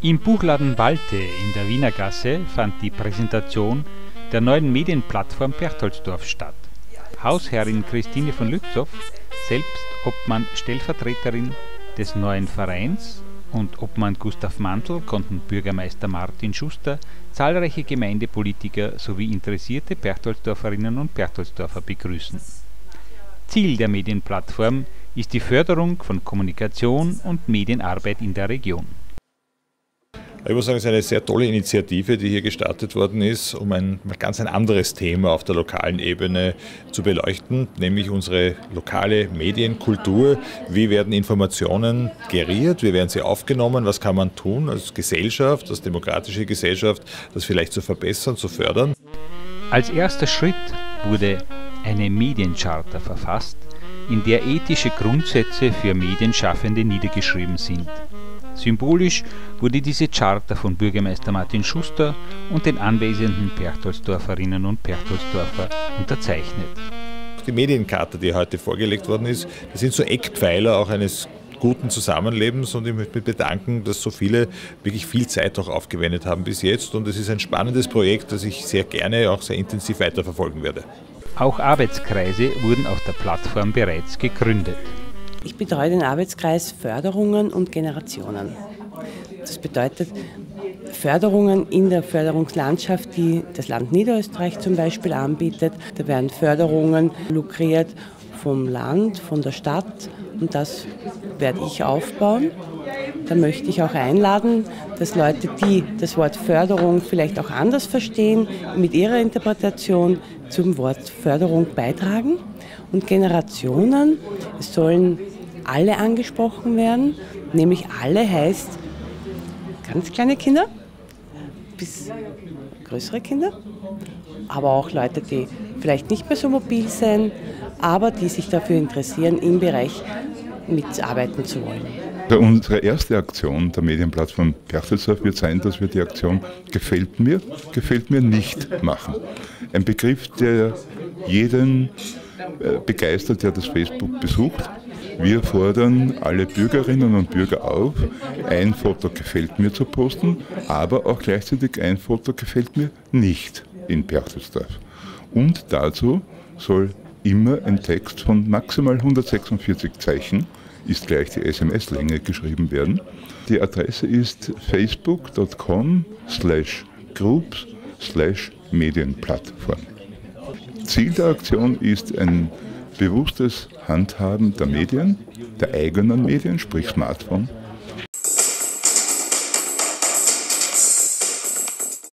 Im Buchladen Valthe in der Wiener Gasse fand die Präsentation der neuen Medienplattform Perchtoldsdorf statt. Hausherrin Christine von Lützow, selbst Obmann Stellvertreterin des neuen Vereins, und Obmann Gustav Mantl konnten Bürgermeister Martin Schuster, zahlreiche Gemeindepolitiker sowie interessierte Perchtoldsdorferinnen und Perchtoldsdorfer begrüßen. Ziel der Medienplattform ist die Förderung von Kommunikation und Medienarbeit in der Region. Ich muss sagen, es ist eine sehr tolle Initiative, die hier gestartet worden ist, um ein ganz anderes Thema auf der lokalen Ebene zu beleuchten, nämlich unsere lokale Medienkultur. Wie werden Informationen geriert, wie werden sie aufgenommen, was kann man tun als Gesellschaft, als demokratische Gesellschaft, das vielleicht zu verbessern, zu fördern. Als erster Schritt wurde eine Mediencharta verfasst, in der ethische Grundsätze für Medienschaffende niedergeschrieben sind. Symbolisch wurde diese Charta von Bürgermeister Martin Schuster und den anwesenden Perchtoldsdorferinnen und Perchtoldsdorfer unterzeichnet. Die Mediencharta, die heute vorgelegt worden ist, das sind so Eckpfeiler auch eines guten Zusammenlebens, und ich möchte mich bedanken, dass so viele wirklich viel Zeit auch aufgewendet haben bis jetzt, und es ist ein spannendes Projekt, das ich sehr gerne auch sehr intensiv weiterverfolgen werde. Auch Arbeitskreise wurden auf der Plattform bereits gegründet. Ich betreue den Arbeitskreis Förderungen und Generationen. Das bedeutet Förderungen in der Förderungslandschaft, die das Land Niederösterreich zum Beispiel anbietet. Da werden Förderungen lukriert vom Land, von der Stadt, und das werde ich aufbauen. Da möchte ich auch einladen, dass Leute, die das Wort Förderung vielleicht auch anders verstehen, mit ihrer Interpretation zum Wort Förderung beitragen. Und Generationen, es sollen alle angesprochen werden, nämlich alle heißt ganz kleine Kinder bis größere Kinder, aber auch Leute, die vielleicht nicht mehr so mobil sind, aber die sich dafür interessieren, im Bereich mitarbeiten zu wollen. Unsere erste Aktion der Medienplattform Perchtoldsdorf wird sein, dass wir die Aktion gefällt mir nicht machen. Ein Begriff, der jeden begeistert, der das Facebook besucht. Wir fordern alle Bürgerinnen und Bürger auf, ein Foto gefällt mir zu posten, aber auch gleichzeitig ein Foto gefällt mir nicht in Perchtoldsdorf. Und dazu soll immer ein Text von maximal 146 Zeichen, ist gleich die SMS-Länge, geschrieben werden. Die Adresse ist facebook.com/groups/Medienplattform. Ziel der Aktion ist ein bewusstes Handhaben der Medien, der eigenen Medien, sprich Smartphone,